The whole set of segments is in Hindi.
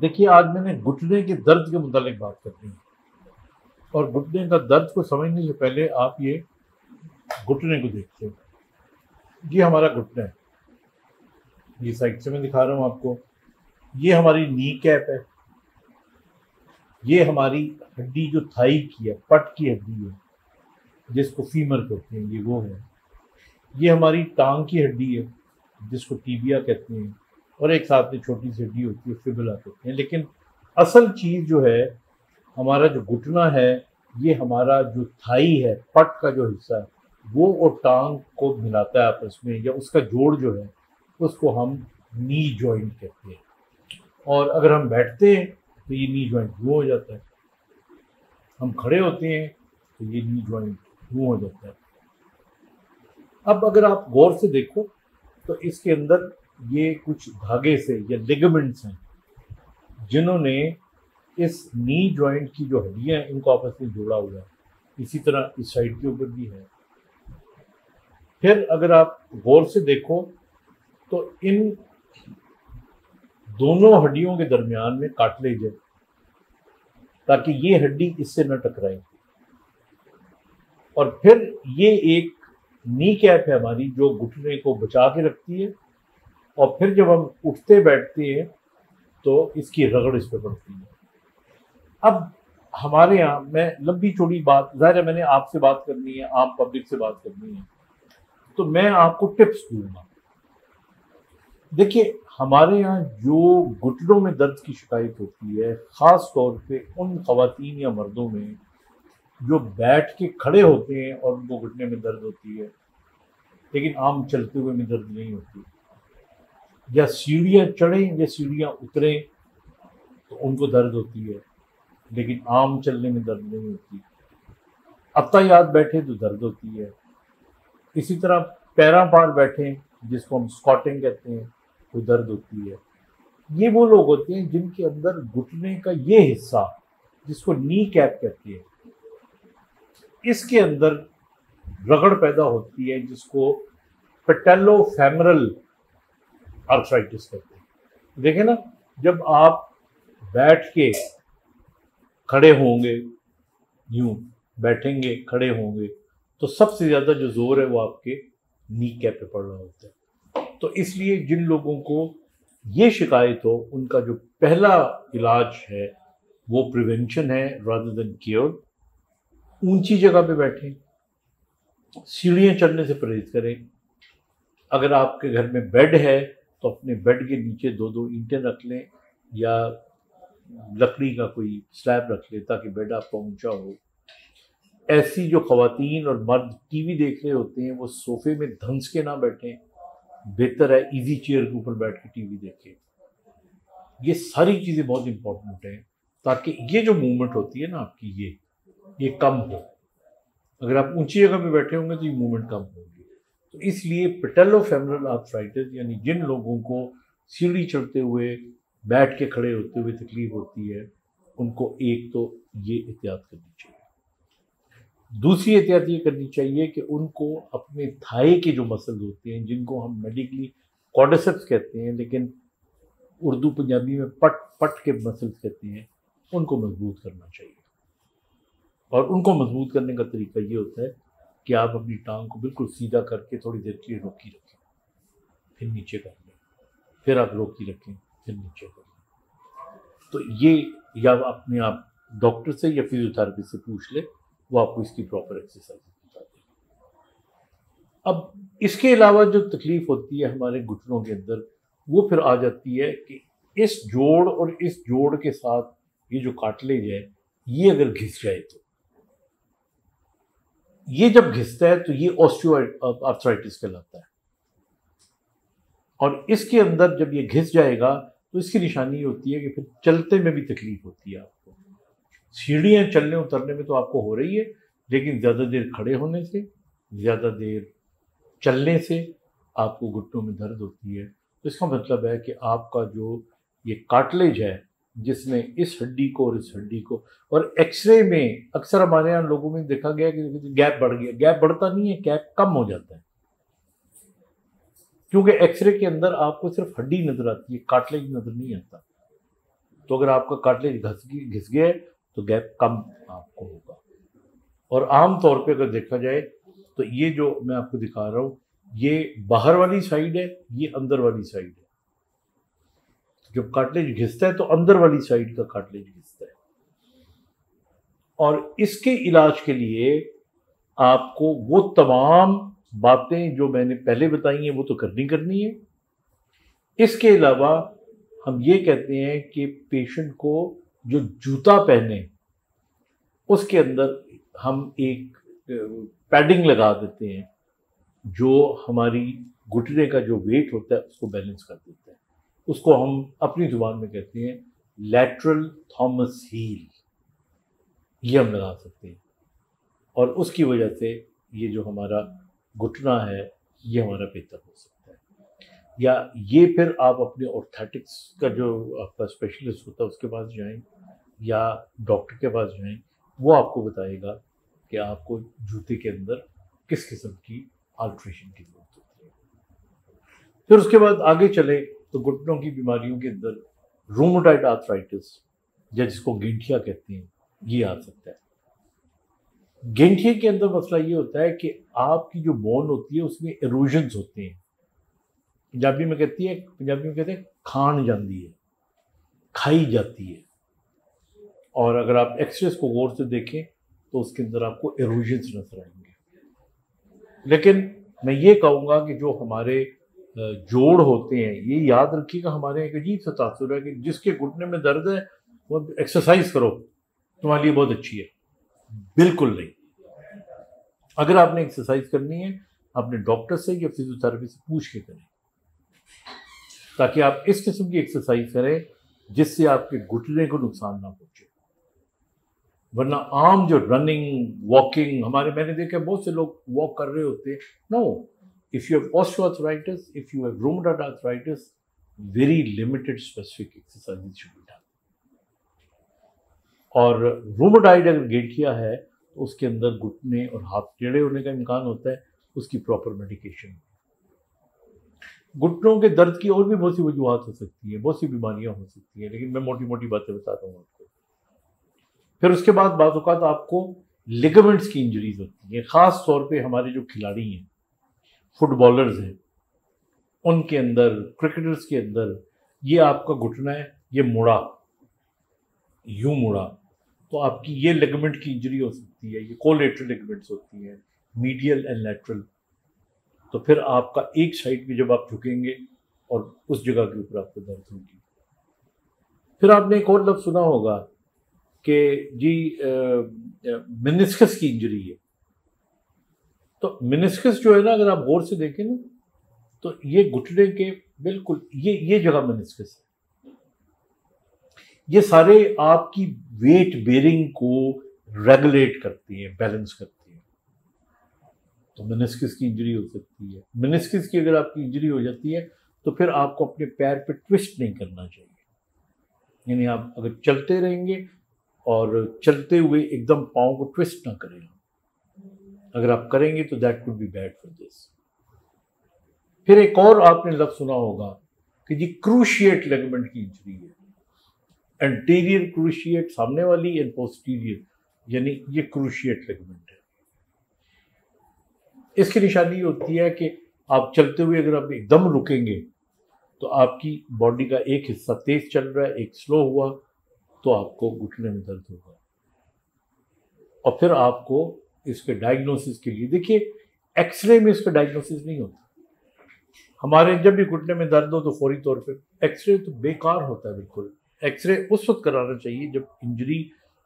देखिए, आज मैंने घुटने के दर्द के मुतालिक बात करनी है, और घुटने का दर्द को समझने से पहले आप ये घुटने को देखते हो। ये हमारा घुटना है, ये साइड से मैं दिखा रहा हूँ आपको। ये हमारी नी कैप है, ये हमारी हड्डी जो थाई की है, पट की हड्डी है जिसको फीमर कहते हैं, ये वो है। ये हमारी टांग की हड्डी है जिसको टीबिया कहते हैं, और एक साथ में छोटी सी हड्डी होती है फिबुला कहते हैं। लेकिन असल चीज़ जो है, हमारा जो घुटना है, ये हमारा जो थाई है, पट का जो हिस्सा है, वो और टांग को मिलाता है आपस में, या उसका जोड़ जो है उसको हम नी जॉइंट कहते हैं। और अगर हम बैठते हैं तो ये नी जॉइंट यूँ हो जाता है, हम खड़े होते हैं तो ये नी जॉइंट यूँ हो जाता है। अब अगर आप गौर से देखो तो इसके अंदर ये कुछ धागे से या लिगमेंट्स हैं जिन्होंने इस नी जॉइंट की जो हड्डियाँ हैं इनको आपस में जोड़ा हुआ है। इसी तरह इस साइड के ऊपर भी है। फिर अगर आप गौर से देखो तो इन दोनों हड्डियों के दरमियान में कार्टिलेज है ताकि ये हड्डी इससे न टकराए। और फिर ये एक नी कैप है हमारी जो घुटने को बचा के रखती है, और फिर जब हम उठते बैठते हैं तो इसकी रगड़ इस पर पड़ती है। अब हमारे यहाँ मैं लंबी चौड़ी बात, ज़ाहिर है मैंने आपसे बात करनी है, आप पब्लिक से बात करनी है, तो मैं आपको टिप्स दूंगा। देखिए, हमारे यहाँ जो घुटनों में दर्द की शिकायत होती है, ख़ास तौर पे उन ख़वातीन या मर्दों में जो बैठ के खड़े होते हैं और उनको घुटने में दर्द होती है, लेकिन आम चलते हुए में दर्द नहीं होती, या सीढ़ियाँ चढ़ें या सीढ़ियाँ उतरें तो उनको दर्द होती है, लेकिन आम चलने में दर्द नहीं होती, अतायात बैठे तो दर्द होती है। इसी तरह पैरा पार बैठें जिसको हम स्कॉटिंग कहते हैं तो दर्द होती है। ये वो लोग होते हैं जिनके अंदर घुटने का ये हिस्सा जिसको नी कैप कहते हैं, इसके अंदर रगड़ पैदा होती है जिसको पटेलोफेमोरल आर्थराइटिस कहते हैं। देखें ना, जब आप बैठ के खड़े होंगे, यूँ बैठेंगे खड़े होंगे, तो सबसे ज़्यादा जो जोर है वो आपके नी कैप पे पड़ रहा होता है। तो इसलिए जिन लोगों को ये शिकायत हो, उनका जो पहला इलाज है वो प्रिवेंशन है रादर देन क्योर। ऊंची जगह पे बैठें, सीढ़ियाँ चढ़ने से परहेज करें। अगर आपके घर में बेड है तो अपने बेड के नीचे 2-2 ईंटें रख लें या लकड़ी का कोई स्लैब रख लें ताकि बेड आपका ऊंचा हो। ऐसी जो ख़वातीन और मर्द टीवी देख रहे होते हैं वो सोफ़े में धंस के ना बैठें, बेहतर है इजी चेयर के ऊपर बैठ के टीवी देखें। ये सारी चीज़ें बहुत इम्पोर्टेंट हैं ताकि ये जो मूवमेंट होती है ना आपकी, ये कम हो। अगर आप ऊंची जगह पे बैठे होंगे तो ये मूवमेंट कम होगी। तो इसलिए पटेलोफेमोरल आर्थराइटिस, यानी जिन लोगों को सीढ़ी चढ़ते हुए, बैठ के खड़े होते हुए तकलीफ होती है, उनको एक तो ये एहतियात करनी चाहिए। दूसरी एहतियात ये करनी चाहिए कि उनको अपने थाई के जो मसल्स होते हैं, जिनको हम मेडिकली क्वाड्रिसेप्स कहते हैं लेकिन उर्दू पंजाबी में पट के मसल्स कहते हैं, उनको मजबूत करना चाहिए। और उनको मजबूत करने का तरीका ये होता है कि आप अपनी टांग को बिल्कुल सीधा करके थोड़ी देर के लिए रोकी रखें, फिर नीचे कर लें, फिर आप रोकी रखें, फिर नीचे कर लें। तो ये या अपने आप डॉक्टर से या फिजियोथेरेपिस्ट से पूछ लें, वो आपको इसकी प्रॉपर एक्सरसाइज बता देगा। अब इसके अलावा जो तकलीफ होती है हमारे घुटनों के अंदर, वो फिर आ जाती है कि इस जोड़ और इस जोड़ के साथ ये जो कार्टिलेज है ये अगर घिस जाए तो ये जब घिसता है तो ये ऑस्टियोआर्थराइटिस कहलाता है। और इसके अंदर जब ये घिस जाएगा तो इसकी निशानी होती है कि फिर चलते में भी तकलीफ होती है। सीढ़ियाँ चलने उतरने में तो आपको हो रही है, लेकिन ज़्यादा देर खड़े होने से, ज़्यादा देर चलने से आपको घुटनों में दर्द होती है। तो इसका मतलब है कि आपका जो ये कार्टिलेज है जिसने इस हड्डी को और इस हड्डी को, और एक्सरे में अक्सर हमारे यहाँ लोगों में देखा गया कि गैप बढ़ गया। गैप बढ़ता नहीं है, गैप कम हो जाता है, क्योंकि एक्सरे के अंदर आपको सिर्फ हड्डी नज़र आती है, कार्टिलेज नज़र नहीं आता। तो अगर आपका कार्टिलेज घिस गया तो गैप कम आपको होगा। और आम तौर पे अगर देखा जाए तो ये जो मैं आपको दिखा रहा हूँ ये बाहर वाली साइड है, ये अंदर वाली साइड है। जब कार्टिलेज घिसता है तो अंदर वाली साइड का कार्टिलेज घिसता है। और इसके इलाज के लिए आपको वो तमाम बातें जो मैंने पहले बताई हैं वो तो करनी करनी है। इसके अलावा हम ये कहते हैं कि पेशेंट को जो जूता पहने उसके अंदर हम एक पैडिंग लगा देते हैं जो हमारी घुटने का जो वेट होता है उसको बैलेंस कर देता है। उसको हम अपनी जुबान में कहते हैं लेटरल थॉमस हील, ये हम लगा सकते हैं। और उसकी वजह से ये जो हमारा घुटना है ये हमारा बेहतर हो सकता है। या ये फिर आप अपने ऑर्थोटिक्स का जो आपका स्पेशलिस्ट होता है उसके पास जाएं या डॉक्टर के पास जाएं, वो आपको बताएगा कि आपको जूते के अंदर किस किस्म की अल्ट्रेशन की जरूरत होती है। फिर उसके बाद आगे चले तो घुटनों की बीमारियों के अंदर रूमेटॉइड आर्थराइटिस या जिसको गेंठिया कहते हैं ये आ सकता है। गेंठिया के अंदर मसला ये होता है कि आपकी जो बोन होती है उसमें एरूजन्स होते हैं, पंजाबी में कहते हैं खान जाती है, खाई जाती है। और अगर आप एक्सरेस को गौर से देखें तो उसके अंदर आपको एरूजन्स नजर आएंगे। लेकिन मैं ये कहूँगा कि जो हमारे जोड़ होते हैं ये याद रखिएगा, हमारे एक अजीब सा तासुर है कि जिसके घुटने में दर्द है वो एक्सरसाइज करो तुम्हारे लिए बहुत अच्छी है, बिल्कुल नहीं। अगर आपने एक्सरसाइज करनी है अपने डॉक्टर से या फिजियोथेरेपी से पूछ के करें, ताकि आप इस किस्म की एक्सरसाइज करें जिससे आपके घुटने को नुकसान ना पहुंचे। वरना आम जो रनिंग वॉकिंग मैंने देखा बहुत से लोग वॉक कर रहे होते हैं। No, if you have osteoarthritis, if you have rheumatoid arthritis, very limited specific exercise should be done. और रूमेटॉइड अगर गेंठिया है तो उसके अंदर घुटने और हाथ टेढ़े होने का इम्कान होता है, उसकी प्रॉपर मेडिकेशन। घुटनों के दर्द की और भी बहुत सी वजूहत हो सकती है, बहुत सी बीमारियां हो सकती हैं, लेकिन मैं मोटी मोटी बातें बता रहा हूँ आपको। फिर उसके बाद बाज़-औक़ात आपको लिगमेंट्स की इंजरीज होती हैं, ख़ास तौर पे हमारे जो खिलाड़ी हैं, फुटबॉलर्स हैं, उनके अंदर, क्रिकेटर्स के अंदर ये आपका घुटना है, ये मुड़ा, यूँ मुड़ा, तो आपकी ये लिगमेंट की इंजरी हो सकती है। ये कोलेटरल लिगमेंट्स होती हैं, मीडियल एंड लैटरल। तो फिर आपका एक साइड भी जब आप झुकेंगे और उस जगह के ऊपर आपको दर्द होगी। फिर आपने एक और लफ्ज़ सुना होगा कि जी मिनिस्कस की इंजरी है। तो मिनिस्कस जो है ना, अगर आप गौर से देखें ना तो ये घुटने के बिल्कुल ये जगह मिनिस्कस है। ये सारे आपकी वेट बेरिंग को रेगुलेट करती है, बैलेंस करती है। तो मिनिस्कस की इंजरी हो सकती है। मिनिस्कस की अगर आपकी इंजरी हो जाती है तो फिर आपको अपने पैर पे ट्विस्ट नहीं करना चाहिए, यानी आप अगर चलते रहेंगे और चलते हुए एकदम पाँव को ट्विस्ट ना करें। अगर आप करेंगे तो that could be bad for this. फिर एक और आपने लफ्ज़ सुना होगा कि जी क्रूशिएट लिगामेंट की इंजरी है, एंटीरियर क्रूशिएट सामने वाली एंड पोस्टीरियर, यानी ये क्रूशिएट लिगामेंट है। इसकी निशानी होती है कि आप चलते हुए अगर आप एकदम रुकेंगे तो आपकी बॉडी का एक हिस्सा तेज चल रहा है, एक स्लो हुआ, तो आपको घुटने में दर्द होगा। और फिर आपको इसके डायग्नोसिस के लिए, देखिए एक्सरे में इसका डायग्नोसिस नहीं होता। हमारे जब भी घुटने में दर्द हो तो फौरी तौर पे एक्सरे तो बेकार होता है, बिल्कुल। एक्सरे उस वक्त कराना चाहिए जब इंजरी,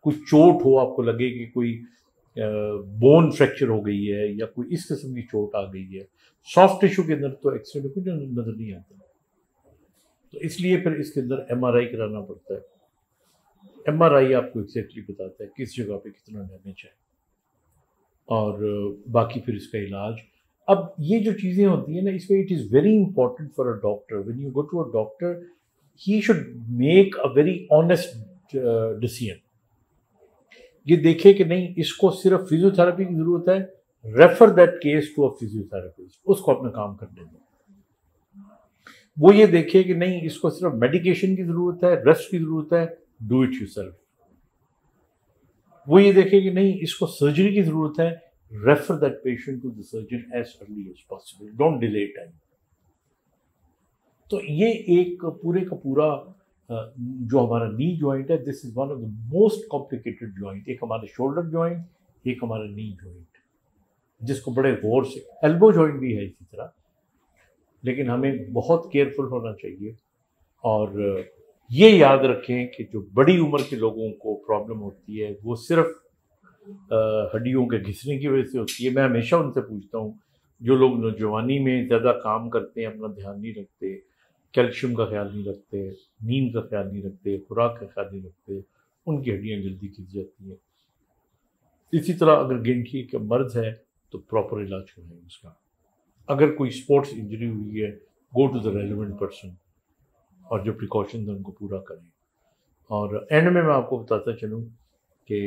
कुछ चोट हो, आपको लगे कि कोई बोन फ्रैक्चर हो गई है या कोई इस किस्म की चोट आ गई है। सॉफ्ट टिश्यू के अंदर तो एक्सरे में कुछ नज़र नहीं आता, तो इसलिए फिर इसके अंदर MRI कराना पड़ता है। MRI आपको एक्जैक्टली बताता है किस जगह पे कितना डैमेज है और बाकी फिर इसका इलाज। अब ये जो चीज़ें होती हैं ना, इसमें it is very important for a doctor, when you go to a doctor he should make a very honest decision. ये देखे कि नहीं इसको सिर्फ फिजियोथेरेपी की ज़रूरत है, refer that case to a physiotherapist, उसको अपना काम करने दो। वो ये देखे कि नहीं, इसको सिर्फ मेडिकेशन की जरूरत है, रेस्ट की जरूरत है, डू इट योरसेल्फ। वो ये देखे कि नहीं, इसको सर्जरी की जरूरत है, refer that patient to the surgeon as early as possible, don't delay time. तो ये एक पूरे का पूरा जो हमारा नी जॉइंट है, this is one of the most complicated joint. एक हमारा शोल्डर जॉइंट, एक हमारा नी जॉइंट, जिसको बड़े गौर से, एल्बो जॉइंट भी है इसी तरह, लेकिन हमें बहुत केयरफुल होना चाहिए। और ये याद रखें कि जो बड़ी उम्र के लोगों को प्रॉब्लम होती है वो सिर्फ हड्डियों के घिसने की वजह से होती है। मैं हमेशा उनसे पूछता हूँ, जो लोग नौजवानी में ज़्यादा काम करते हैं, अपना ध्यान नहीं रखते, कैल्शियम का ख्याल नहीं रखते, नींद का ख्याल नहीं रखते, खुराक का ख्याल नहीं रखते, उनकी हड्डियाँ जल्दी खिंच जाती हैं। इसी तरह अगर गठिया का मर्ज है तो प्रॉपर इलाज कराएं उसका। अगर कोई स्पोर्ट्स इंजरी हुई है, go to the relevant person और जो प्रिकॉशन है उनको पूरा करें। और एंड में मैं आपको बताता चलूँ कि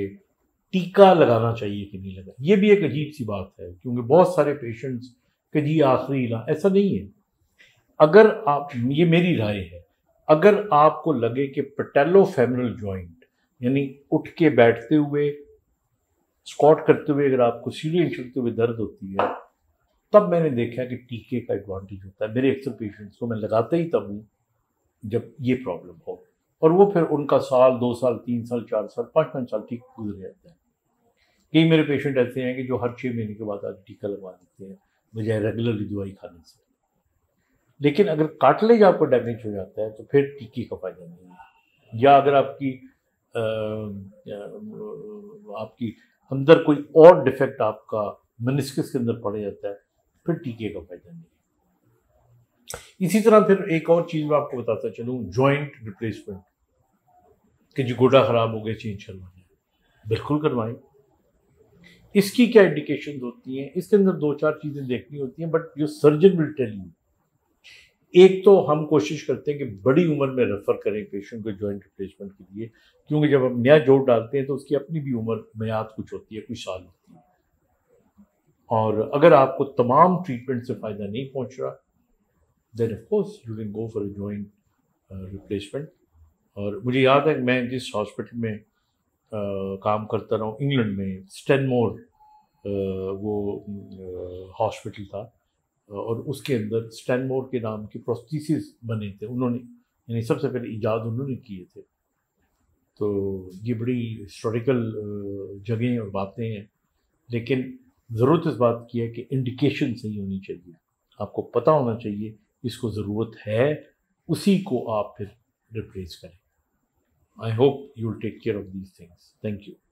टीका लगाना चाहिए कि नहीं लगा, ये भी एक अजीब सी बात है, क्योंकि बहुत सारे पेशेंट्स कि जी आखिरी इलाज, ऐसा नहीं है। अगर आप, ये मेरी राय है, अगर आपको लगे कि पटेलोफेमोरल जॉइंट, यानी उठ के बैठते हुए, स्क्वाट करते हुए अगर आपको सीढ़ियाँ चढ़ते हुए दर्द होती है, तब मैंने देखा कि टीके का एडवांटेज होता है। मेरे अक्सर पेशेंट्स को मैं लगाता ही तब हूँ जब ये प्रॉब्लम हो, और वो फिर उनका साल, 2 साल, 3 साल, 4 साल, 5-5 साल ठीक गुजर जाता है। कई मेरे पेशेंट ऐसे हैं कि जो हर 6 महीने के बाद आज टीका लगवा देते हैं बजाय रेगुलरली दवाई खाने से। लेकिन अगर कार्टिलेज आपको डैमेज हो जाता है तो फिर टीके का फायदा नहीं है। या अगर आपकी अंदर कोई और डिफेक्ट आपका मिनिस्कस के अंदर पड़ जाता है, फिर टीके का फायदा नहीं है। इसी तरह फिर एक और चीज़ मैं आपको बताता चलूँ, जॉइंट रिप्लेसमेंट, कि जो गोडा ख़राब हो गया चेंज करवाना है, बिल्कुल करवाएं। इसकी क्या इंडिकेशन होती हैं, इसके अंदर 2-4 चीज़ें देखनी होती हैं, बट जो सर्जन विल टेल यू। एक तो हम कोशिश करते हैं कि बड़ी उम्र में रेफ़र करें पेशेंट को जॉइंट रिप्लेसमेंट के लिए, क्योंकि जब हम नया जोड़ डालते हैं तो उसकी अपनी भी उम्र मियाद कुछ होती है, कुछ साल होती है। और अगर आपको तमाम ट्रीटमेंट से फ़ायदा नहीं पहुँच रहा, then of course you can go for a joint replacement. और मुझे याद है मैं जिस हॉस्पिटल में काम करता रहा हूँ इंग्लैंड में, स्टेनमोर वो हॉस्पिटल था, और उसके अंदर स्टेनमोर के नाम के प्रोस्थीसिस बने थे उन्होंने, यानी सबसे पहले इजाद उन्होंने किए थे। तो ये बड़ी हिस्टोरिकल जगहें और बातें हैं, लेकिन ज़रूरत इस बात की है कि इंडिकेशन सही होनी चाहिए, आपको पता होना चाहिए इसको ज़रूरत है, उसी को आप फिर रिप्लेस करें। I hope you will take care of these things. Thank you.